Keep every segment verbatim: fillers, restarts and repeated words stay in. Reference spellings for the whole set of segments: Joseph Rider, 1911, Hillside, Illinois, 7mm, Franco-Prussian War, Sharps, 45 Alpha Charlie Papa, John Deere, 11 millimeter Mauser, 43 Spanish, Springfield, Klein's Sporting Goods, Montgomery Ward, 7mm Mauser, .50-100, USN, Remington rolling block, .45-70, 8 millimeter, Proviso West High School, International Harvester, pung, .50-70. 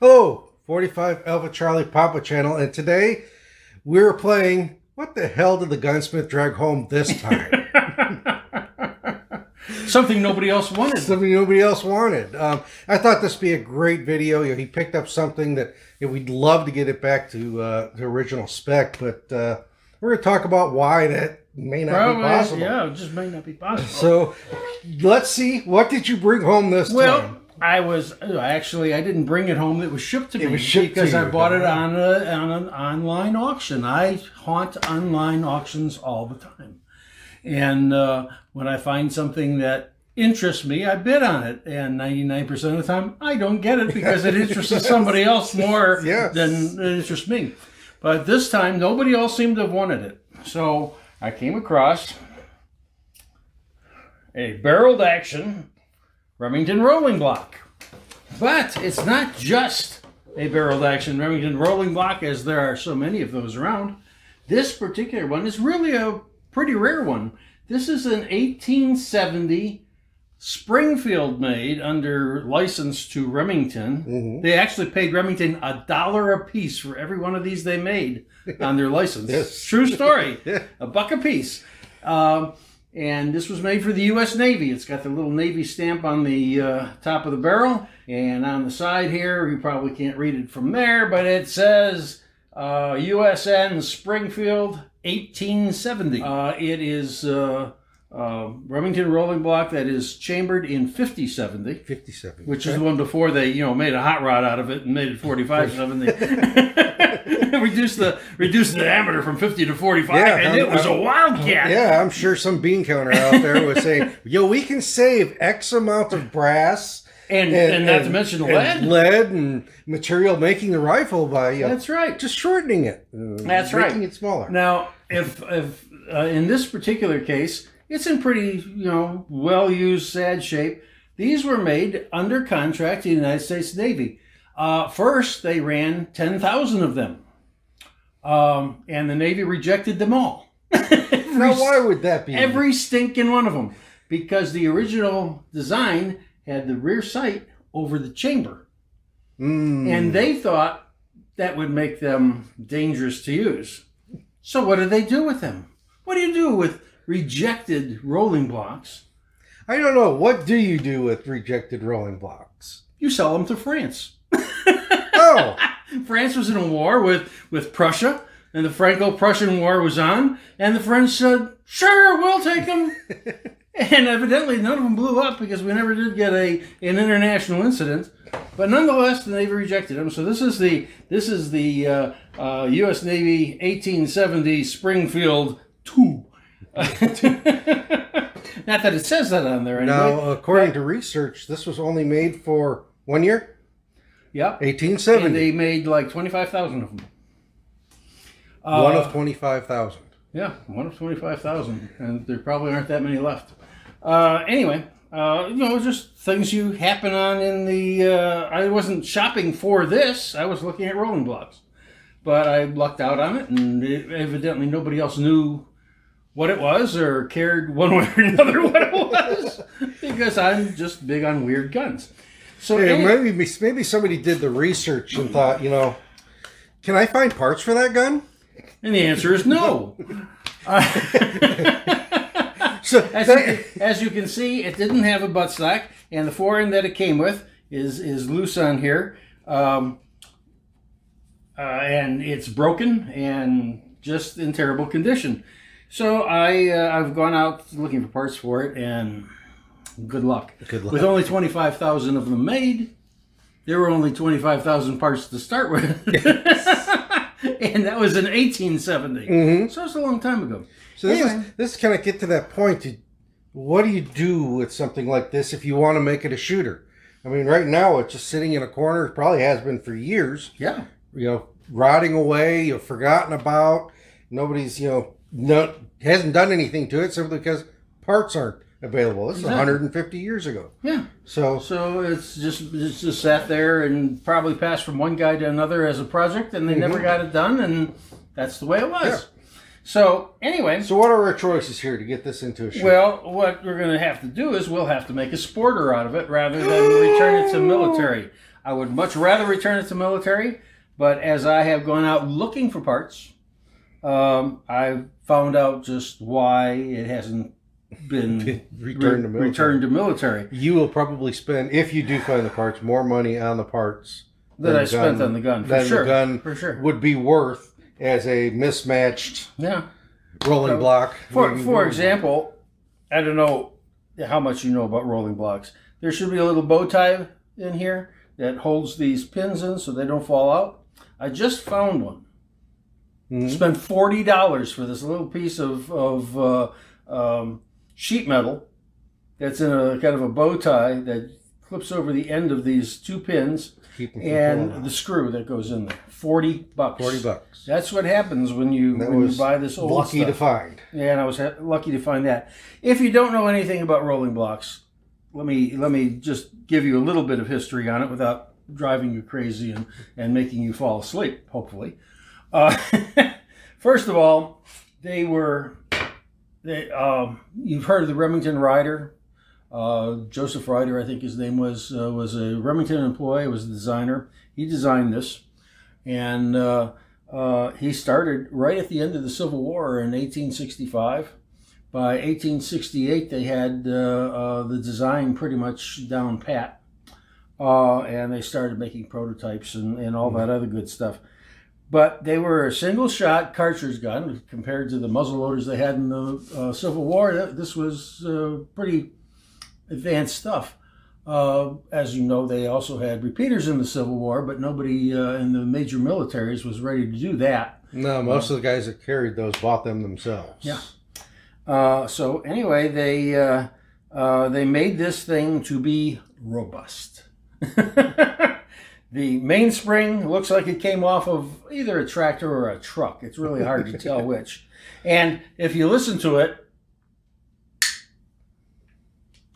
Hello, forty-five Alpha Charlie Papa channel, and today we're playing What the Hell Did the Gunsmith Drag Home This Time? Something nobody else wanted. Something nobody else wanted. Um, I thought this would be a great video. You know, he picked up something that you know, we'd love to get it back to uh, the original spec, but uh, we're going to talk about why that may not Probably, be possible. Yeah, it just may not be possible. So let's see. What did you bring home this well, time? I was actually I didn't bring it home. It was shipped to it me was shipped because to you, I bought it on a, on an online auction. I haunt online auctions all the time, and uh, when I find something that interests me, I bid on it. And ninety-nine percent of the time, I don't get it because it interests yes. somebody else more yes. than it interests me. But this time, nobody else seemed to have wanted it, so I came across a barreled action Remington rolling block. But it's not just a barreled action Remington rolling block, as there are so many of those around. This particular one is really a pretty rare one. This is an eighteen seventy Springfield made under license to Remington. Mm-hmm. They actually paid Remington a dollar a piece for every one of these they made on their license. Yes. True story. Yeah. A buck a piece. Um, And this was made for the U S Navy. It's got the little Navy stamp on the uh, top of the barrel. And on the side here, you probably can't read it from there, but it says uh, U S N Springfield eighteen seventy. Uh, it is uh, uh, Remington rolling block that is chambered in fifty seventy. fifty seventy. Which is the one before they you know, made a hot rod out of it and made it forty-five seventy. Reduce the reduce the diameter from fifty to forty-five, yeah, and I'm, it was I'm, a wildcat. Yeah, I'm sure some bean counter out there was saying, "Yo, we can save X amount of brass and and, and not and, to mention and lead, and lead and material making the rifle by you know, that's right, just shortening it. Uh, that's making right, making it smaller." Now, if if uh, in this particular case, it's in pretty you know well used sad shape. These were made under contract to the United States Navy. Uh, first, they ran ten thousand of them. Um, and the Navy rejected them all. every, now, why would that be? Every stinking one of them. Because the original design had the rear sight over the chamber. Mm. And they thought that would make them dangerous to use. So what do they do with them? What do you do with rejected rolling blocks? I don't know. What do you do with rejected rolling blocks? You sell them to France. Oh! France was in a war with, with Prussia, and the Franco-Prussian War was on, and the French said, sure, we'll take them. And evidently none of them blew up because we never did get a an international incident. But nonetheless, the Navy rejected them. So this is the, this is the uh, uh, U S Navy eighteen seventy Springfield two. Not that it says that on there anyway. Now, according but, to research, this was only made for one year? Yep. eighteen seventy. And they made like twenty-five thousand of them. Uh, one of twenty-five thousand. Yeah, one of twenty-five thousand. And there probably aren't that many left. Uh, anyway, uh, you know, just things you happen on in the... Uh, I wasn't shopping for this. I was looking at rolling blocks. But I lucked out on it, and it, evidently nobody else knew what it was or cared one way or another what it was. Because I'm just big on weird guns. So yeah, any, maybe maybe somebody did the research and thought, you know, can I find parts for that gun? And the answer is no. uh, so as, that, you, as you can see, it didn't have a buttstock, and the forend that it came with is is loose on here, um, uh, and it's broken and just in terrible condition. So I uh, I've gone out looking for parts for it and. Good luck. Good luck. With only twenty-five thousand of them made, there were only twenty-five thousand parts to start with. Yes. And that was in eighteen seventy. Mm-hmm. So it's a long time ago. So this anyway. is this kind of get to that point. What do you do with something like this if you want to make it a shooter? I mean, right now it's just sitting in a corner. It probably has been for years. Yeah. You know, rotting away. You've forgotten about. Nobody's you know not, hasn't done anything to it simply because parts aren't available. This exactly. is one hundred fifty years ago. Yeah. So so it's just it's just sat there and probably passed from one guy to another as a project, and they mm-hmm. never got it done, and that's the way it was. Yeah. So anyway. So what are our choices here to get this into a show? Well, what we're going to have to do is we'll have to make a sporter out of it rather than return it to military. I would much rather return it to military, but as I have gone out looking for parts, um, I've found out just why it hasn't been returned, re to returned to military. You will probably spend, if you do find the parts, more money on the parts that I spent on the gun. For sure. The gun for sure would be worth as a mismatched yeah. rolling block. For, for example, I don't know how much you know about rolling blocks. There should be a little bow tie in here that holds these pins in so they don't fall out. I just found one. Mm-hmm. Spent forty dollars for this little piece of, of uh, um, sheet metal that's in a kind of a bow tie that clips over the end of these two pins and the screw that goes in there. forty bucks. forty bucks. That's what happens when you, when you buy this old stuff. Lucky to find. Yeah, and I was lucky to find that. If you don't know anything about rolling blocks, let me let me just give you a little bit of history on it without driving you crazy and, and making you fall asleep, hopefully. Uh, first of all, they were, they, um, you've heard of the Remington Rider. Uh, Joseph Rider, I think his name was, uh, was a Remington employee, was a designer. He designed this, and uh, uh, he started right at the end of the Civil War in eighteen sixty-five. By eighteen sixty-eight, they had uh, uh, the design pretty much down pat, uh, and they started making prototypes and, and all that other good stuff. But they were a single-shot cartridge gun compared to the muzzle loaders they had in the uh, Civil War. This was uh, pretty advanced stuff. Uh, as you know, they also had repeaters in the Civil War, but nobody uh, in the major militaries was ready to do that. No, most uh, of the guys that carried those bought them themselves. Yeah. Uh, so anyway, they uh, uh, they made this thing to be robust. The mainspring looks like it came off of either a tractor or a truck. It's really hard to tell which. And if you listen to it,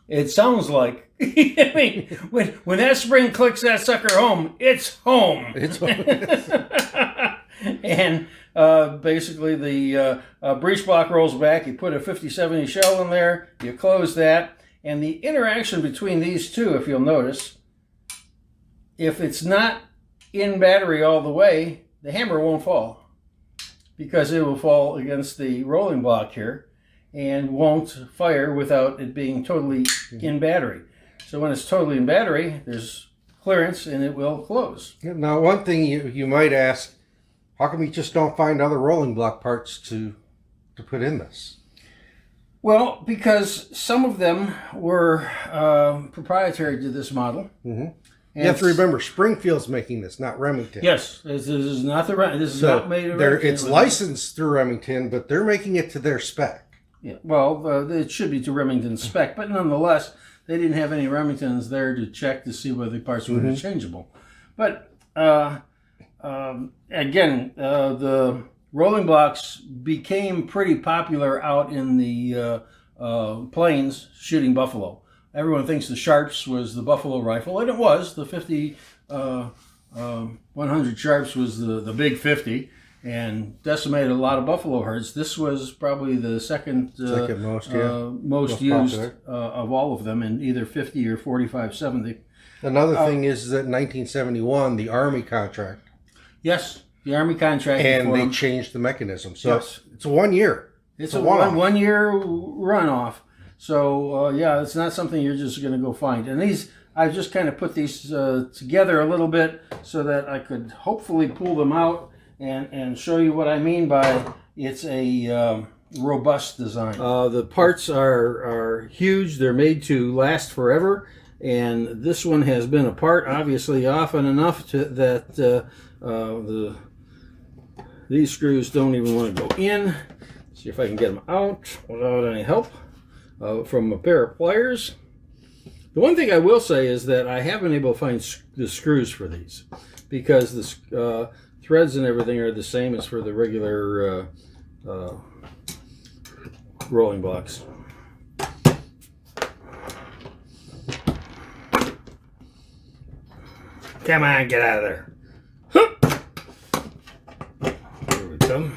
it sounds like, I mean, when, when that spring clicks that sucker home, it's home. It's home. And uh, basically the uh, uh, breech block rolls back. You put a fifty seventy shell in there. You close that. And the interaction between these two, if you'll notice, if it's not in battery all the way, the hammer won't fall because it will fall against the rolling block here and won't fire without it being totally in battery. So when it's totally in battery, there's clearance and it will close. Now, one thing you, you might ask, how come you just don't find other rolling block parts to, to put in this? Well, because some of them were uh, proprietary to this model. Mm-hmm. And you have to remember, Springfield's making this, not Remington. Yes, this is not the this is so not made. Of Remington. It's licensed through Remington, but they're making it to their spec. Yeah, well, uh, it should be to Remington's spec, but nonetheless, they didn't have any Remingtons there to check to see whether the parts were mm-hmm. interchangeable. But uh, um, again, uh, the rolling blocks became pretty popular out in the uh, uh, plains shooting buffalo. Everyone thinks the Sharps was the buffalo rifle, and it was. The fifty, one hundred Sharps was the, the big fifty and decimated a lot of buffalo herds. This was probably the second, uh, second most, yeah. uh, most used uh, of all of them in either fifty or forty-five seventy. Another uh, thing is that in nineteen seventy-one, the Army contract. Yes, the Army contract. And they them. changed the mechanism. So yes. it's a one year. It's, it's a, a one, one year runoff. So, uh, yeah, it's not something you're just going to go find. And these, I've just kind of put these uh, together a little bit so that I could hopefully pull them out and, and show you what I mean by it's a um, robust design. Uh, the parts are, are huge. They're made to last forever. And this one has been apart, obviously, often enough to, that uh, uh, the these screws don't even want to go in. Let's see if I can get them out without any help. Uh, from a pair of pliers. The one thing I will say is that I haven't been able to find sc the screws for these because the uh, threads and everything are the same as for the regular uh, uh, rolling blocks. Come on, get out of there. There we go.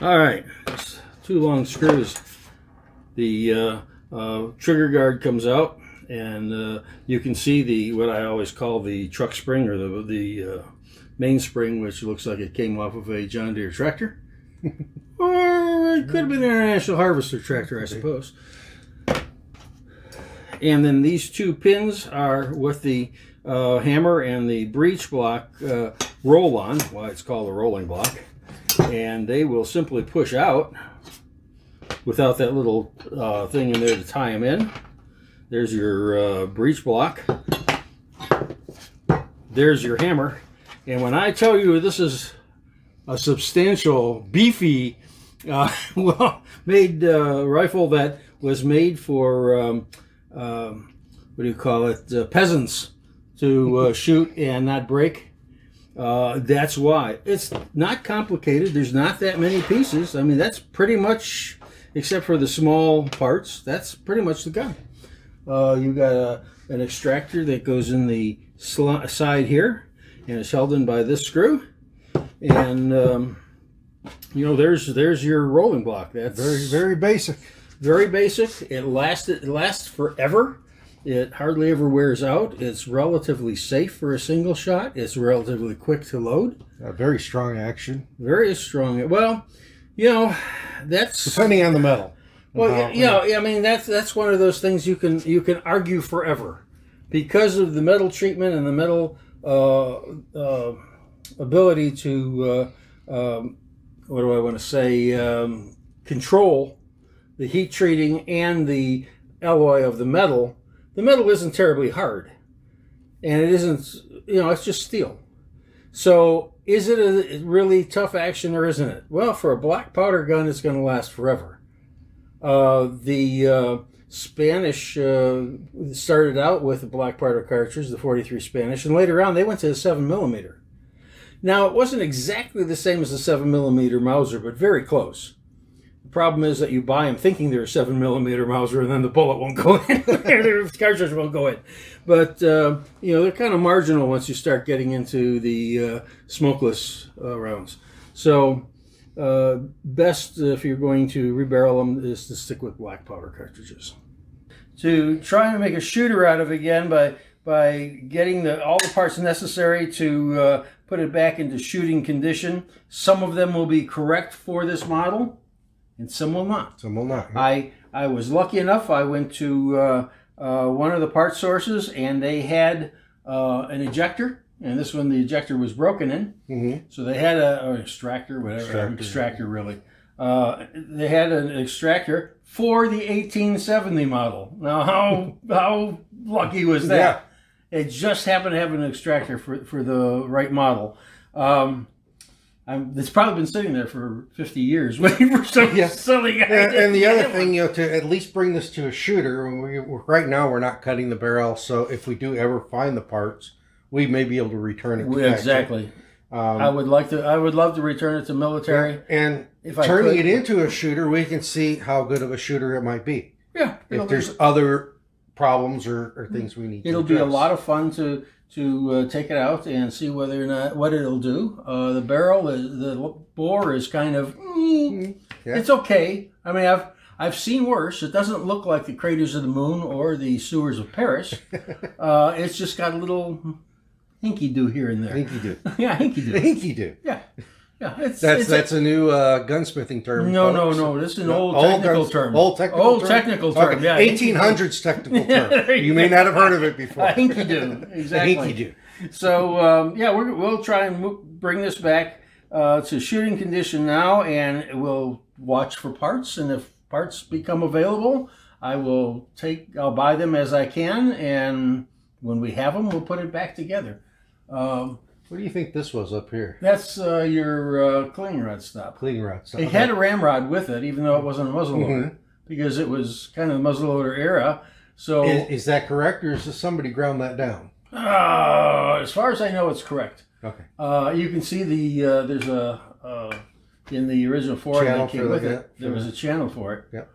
All right, that's two long screws. The uh, uh, trigger guard comes out and uh, you can see the what I always call the truck spring, or the the uh, main spring, which looks like it came off of a John Deere tractor, or it could have been an International Harvester tractor, I suppose. And then these two pins are with the uh, hammer and the breech block uh, roll on. Well, it's called a rolling block, and they will simply push out without that little uh, thing in there to tie them in. There's your uh, breech block. There's your hammer. And when I tell you this is a substantial, beefy, uh, well-made uh, rifle that was made for, um, um, what do you call it, uh, peasants to uh, shoot and not break. Uh, that's why. It's not complicated. There's not that many pieces. I mean, that's pretty much... except for the small parts, that's pretty much the gun. Uh, you've got a, an extractor that goes in the side here, and it's held in by this screw. And um, you know, there's there's your rolling block. That's very very basic. Very basic. It lasts it lasts forever. It hardly ever wears out. It's relatively safe for a single shot. It's relatively quick to load. Uh, very strong action. Very strong. Well, you know, that's depending on the metal. Well, you know, I mean, that's that's one of those things you can you can argue forever, because of the metal treatment and the metal uh, uh, ability to uh, um, what do I want to say um, control the heat treating and the alloy of the metal. The metal isn't terribly hard, and it isn't, you know, it's just steel. So, is it a really tough action or isn't it? Well, for a black powder gun, it's going to last forever. Uh, the uh, Spanish uh, started out with a black powder cartridge, the forty-three Spanish, and later on they went to the seven millimeter. Now, it wasn't exactly the same as the seven millimeter Mauser, but very close. The problem is that you buy them thinking they're a seven millimeter Mauser, and then the bullet won't go in. The cartridge won't go in. But, uh, you know, they're kind of marginal once you start getting into the uh, smokeless uh, rounds. So, uh, best if you're going to rebarrel them is to stick with black powder cartridges. To try and make a shooter out of it again by, by getting the, all the parts necessary to uh, put it back into shooting condition. Some of them will be correct for this model, and some will not. Some will not. Yeah. I, I was lucky enough, I went to uh, uh, one of the part sources, and they had uh, an ejector, and this one the ejector was broken in. Mm-hmm. So they had a, an extractor, whatever, extractor, an extractor really. Uh, they had an extractor for the eighteen seventy model. Now, how, how lucky was that? Yeah. It just happened to have an extractor for, for the right model. Um, I'm, it's probably been sitting there for fifty years waiting for some yeah. silly guy. And, and the other thing, you know, to at least bring this to a shooter, we, right now we're not cutting the barrel, so if we do ever find the parts, we may be able to return it. To exactly. Um, I would like to. I would love to return it to military. And, and turning it into a shooter, we can see how good of a shooter it might be. Yeah. If there's be, other problems or, or things we need. It'll to be a lot of fun to. to uh, take it out and see whether or not what it'll do. Uh, the barrel, the, the bore is kind of, mm, yeah. It's okay. I mean, I've I've seen worse. It doesn't look like the craters of the moon or the sewers of Paris. Uh, it's just got a little hinky-doo here and there. Hinky-doo. yeah, hinky-doo. Hinky-doo. Yeah. Yeah, it's, that's it's that's a, a new uh, gunsmithing term. No, folks. no, no. This is an no, old, technical old, term. Old technical old term. Old technical term. Okay. Yeah, eighteen hundreds technical term. You may not have heard of it before. I think you do. Exactly. I think you do. So um, yeah, we're, we'll try and mo bring this back uh, to shooting condition now, and we'll watch for parts. And if parts become available, I will take. I'll buy them as I can, and when we have them, we'll put it back together. Um, What do you think this was up here? That's uh, your uh, cling rod stop. Cling rod stop. It had a ramrod with it, even though it wasn't a muzzleloader, mm-hmm. because it was kind of the muzzleloader era. So, is, is that correct, or is somebody ground that down? Uh, as far as I know, it's correct. Okay. Uh, you can see the uh, there's a uh, in the original Ford that came with it. There was a channel for it. Yep.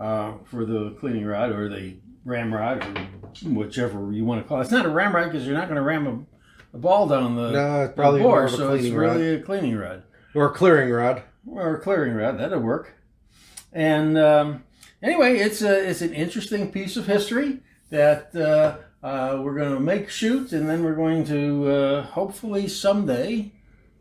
Uh, for the cleaning rod or the ramrod or whichever you want to call it. It's not a ramrod because you're not going to ram a A ball down the, no, it's probably the bore, more of a so it's really rod. a cleaning rod. Or a clearing rod. Or a clearing rod, that'll work. And um, anyway, it's, a, it's an interesting piece of history that uh, uh, we're going to make shoot, and then we're going to uh, hopefully someday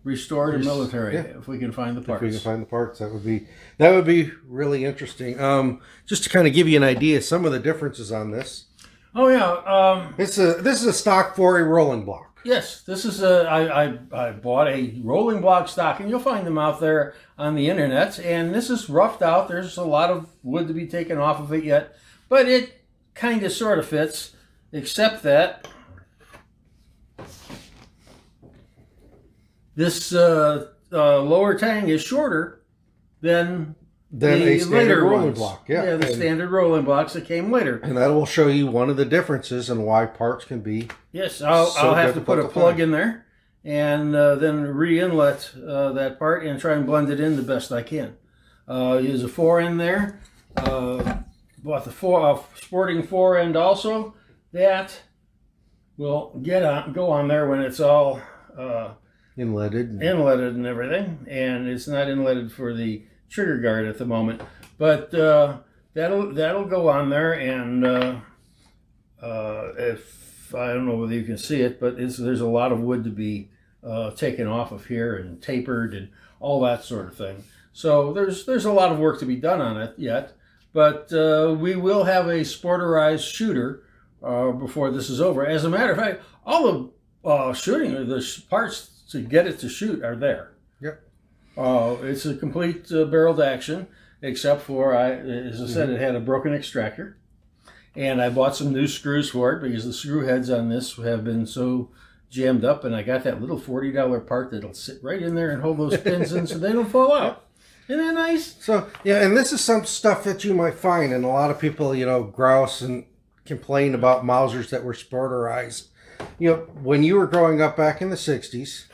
restore the military, yeah, if we can find the parts. If we can find the parts, that would be that would be really interesting. Um, just to kind of give you an idea, some of the differences on this. Oh yeah, um, this is a, this is a stock for a rolling block. Yes, this is a, I, I, I bought a rolling block stock, and you'll find them out there on the internet, and this is roughed out. There's a lot of wood to be taken off of it yet, but it kind of sort of fits, except that this uh, uh, lower tang is shorter than than the a standard rolling ones. block. Yeah, yeah the and, standard rolling blocks that came later. And that will show you one of the differences and why parts can be. Yes, I'll, so I'll have to put a plug in there and uh, then re-inlet uh, that part and try and blend it in the best I can. Uh, use a four end there. Uh, bought the four uh, sporting four end also. That will get on, go on there when it's all uh, inletted, inletted and everything. And it's not inletted for the trigger guard at the moment, but uh, that'll that'll go on there, and uh, uh, if I don't know whether you can see it, but it's, there's a lot of wood to be uh, taken off of here and tapered and all that sort of thing. So there's there's a lot of work to be done on it yet, but uh, we will have a sporterized shooter uh, before this is over. As a matter of fact, all the uh, shooting, the parts to get it to shoot are there. Yep. Uh, it's a complete uh, barreled action, except for, I, as I said, mm-hmm. it had a broken extractor. And I bought some new screws for it because the screw heads on this have been so jammed up. And I got that little forty dollar part that'll sit right in there and hold those pins in so they don't fall out. Isn't that nice? So, yeah, and this is some stuff that you might find. And a lot of people, you know, grouse and complain about Mausers that were sporterized. You know, when you were growing up back in the sixties,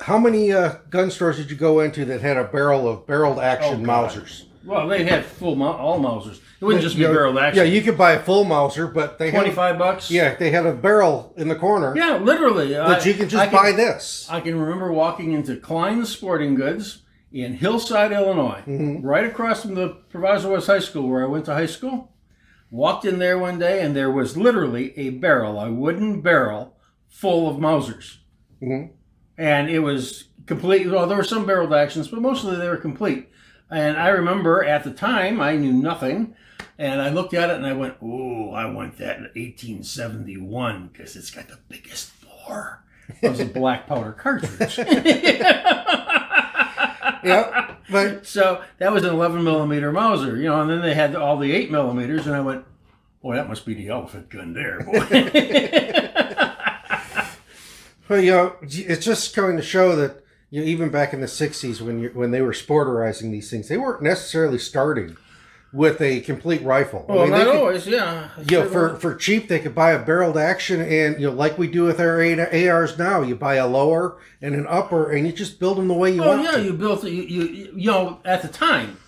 how many uh, gun stores did you go into that had a barrel of barreled action oh, Mausers? Well, they had full all Mausers. It wouldn't just be you know, barreled action. Yeah, you could buy a full Mauser, but they twenty-five had, bucks. Yeah, they had a barrel in the corner. Yeah, literally. That I, you could just I buy can, this. I can remember walking into Klein's Sporting Goods in Hillside, Illinois, mm-hmm. right across from the Proviso West High School where I went to high school. Walked in there one day, and there was literally a barrel, a wooden barrel, full of Mausers. Mm-hmm. And it was complete. Well, there were some barreled actions, but mostly they were complete. And I remember at the time, I knew nothing. And I looked at it and I went, oh, I want that in eighteen seventy-one because it's got the biggest bore. It was a black powder cartridge. Yep. But so that was an eleven millimeter Mauser, you know, and then they had all the eight millimeters. And I went, oh, that must be the elephant gun there, boy. Well, you know, it's just going to show that, you know, even back in the sixties when you, when they were sporterizing these things, they weren't necessarily starting with a complete rifle. Well, I mean, not always, could, yeah. You know, for, for cheap, they could buy a barreled action, and, you know, like we do with our A Rs now, you buy a lower and an upper, and you just build them the way you oh, want yeah, to. Oh, yeah, you built, you, you, you know, at the time,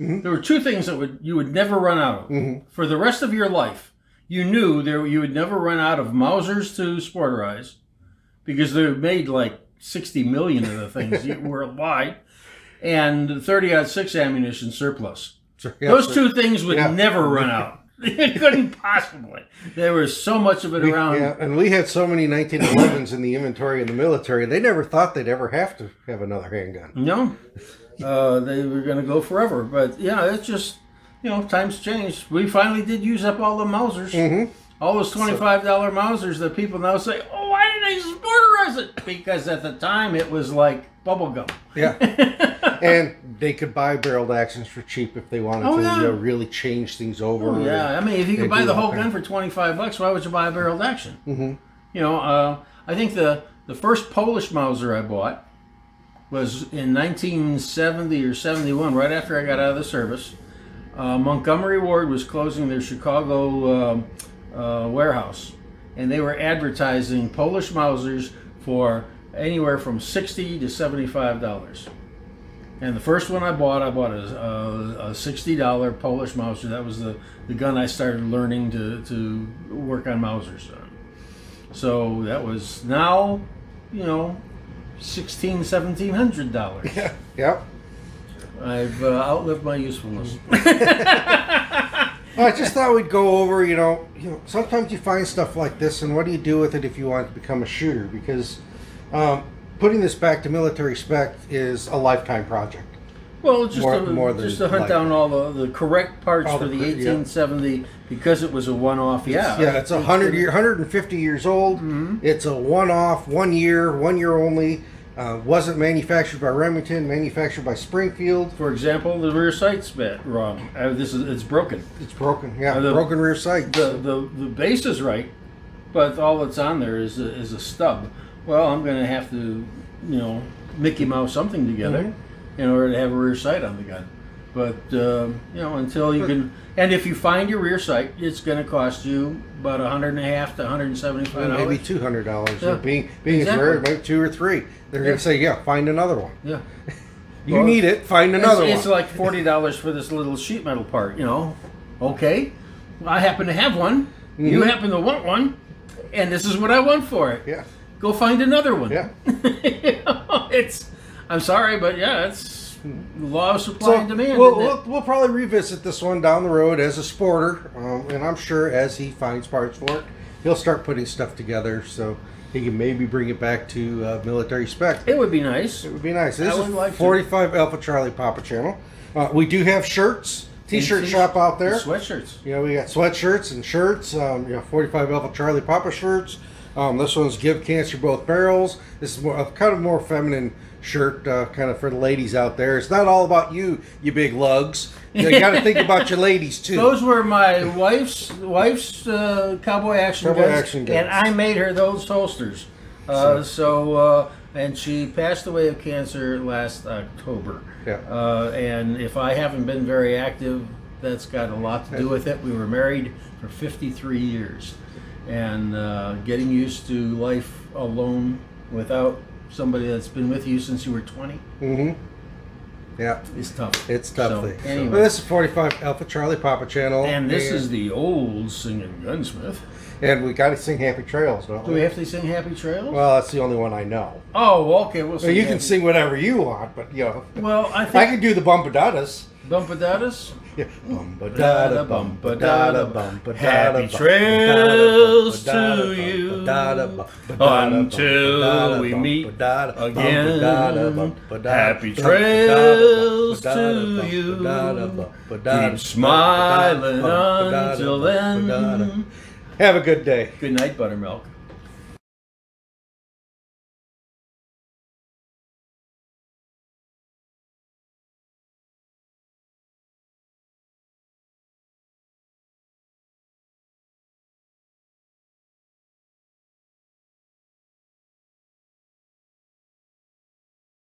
mm-hmm. there were two things that would you would never run out of. Mm-hmm. For the rest of your life, you knew there you would never run out of Mausers to sporterize. Because they made like sixty million of the things worldwide, and thirty oh six ammunition surplus. Sure, yeah, Those two things would yeah. never run out. It couldn't possibly. There was so much of it we, around. Yeah, and we had so many nineteen elevens in the inventory in the military, they never thought they'd ever have to have another handgun. No. Uh, they were going to go forever. But, yeah, it's just, you know, times changed. We finally did use up all the Mausers. Mm-hmm. All those twenty-five dollar so, Mausers that people now say, oh, why did they sporterize it? Because at the time, it was like bubblegum. Yeah. And they could buy barreled actions for cheap if they wanted oh, to yeah. you know, really change things over. Oh, yeah. I mean, if you could buy the whole gun for twenty-five bucks, why would you buy a barreled action? Mm-hmm. You know, uh, I think the, the first Polish Mauser I bought was in nineteen seventy or seventy-one, right after I got out of the service. Uh, Montgomery Ward was closing their Chicago... Um, Uh, warehouse, and they were advertising Polish Mausers for anywhere from sixty to seventy-five dollars. And the first one I bought, I bought a, a, a sixty dollar Polish Mauser. That was the, the gun I started learning to, to work on Mausers. So that was now, you know, sixteen hundred, seventeen hundred dollars. Yeah, yep. I've uh, outlived my usefulness. Well, I just thought we'd go over, you know, you know, sometimes you find stuff like this, and what do you do with it if you want to become a shooter? Because um, putting this back to military spec is a lifetime project. Well, just, more, to, more just to hunt lifetime. down all the, the correct parts all for the, the eighteen seventy, yeah. because it was a one-off. Yeah, it's, yeah, it's a hundred year, one hundred fifty years old. Mm-hmm. It's a one-off, one year, one year only. Uh, wasn't manufactured by Remington, manufactured by Springfield. For example, the rear sight's bad, wrong. Uh, this is it's broken. It's broken. Yeah, uh, the, broken rear sight. The, the the base is right, but all that's on there is a, is a stub. Well, I'm going to have to, you know, Mickey Mouse something together. Mm-hmm. In order to have a rear sight on the gun, but uh, you know, until you can, and if you find your rear sight, it's going to cost you about a hundred and a half to one hundred seventy-five dollars, maybe two hundred dollars. Yeah. Being being exactly. rare, maybe two or three. They're yeah. going to say, yeah, find another one. Yeah, you well, need it. Find another it's, one. It's like forty dollars for this little sheet metal part. You know, okay. Well, I happen to have one. Mm-hmm. You happen to want one, and this is what I want for it. Yeah. Go find another one. Yeah. You know, it's. I'm sorry, but yeah, it's law of supply so and demand. We'll, we'll, we'll probably revisit this one down the road as a sporter, um, and I'm sure as he finds parts for it, he'll start putting stuff together so he can maybe bring it back to uh, military spec. It would be nice. It would be nice. This I would is like forty-five to. Alpha Charlie Papa channel. Uh, we do have shirts, t-shirt shop out there. Sweatshirts. You know, we got sweatshirts and shirts. Um, you know, forty-five Alpha Charlie Papa shirts. Um, this one's Give Cancer Both Barrels. This is more, a kind of more feminine shirt, uh, kind of for the ladies out there. It's not all about you, you big lugs. You got to think about your ladies too. Those were my wife's wife's uh, cowboy action cowboy guns, action guns, and I made her those holsters. Uh, so, so uh, and she passed away of cancer last October. Yeah. Uh, and if I haven't been very active, that's got a lot to do with it. We were married for fifty-three years. And uh, getting used to life alone without somebody that's been with you since you were twenty. Mm-hmm. Yeah. It's tough. It's tough. So, anyway. Well, this is forty-five Alpha Charlie Papa channel. And this and is the old singing gunsmith. And we got to sing Happy Trails, don't we? Do we have to sing Happy Trails? Well, that's the only one I know. Oh, okay. We'll sing well, you Happy. Can sing whatever you want, but you know. Well, I think I can do the bumpadadas. Bumpadadas? Yeah. Bum-ba-da-da, bum-ba-da-da, bum-ba-da-da, happy trails to you until we meet again. Happy trails to you. Keep smiling until then. Have a good day. Good night, Buttermilk.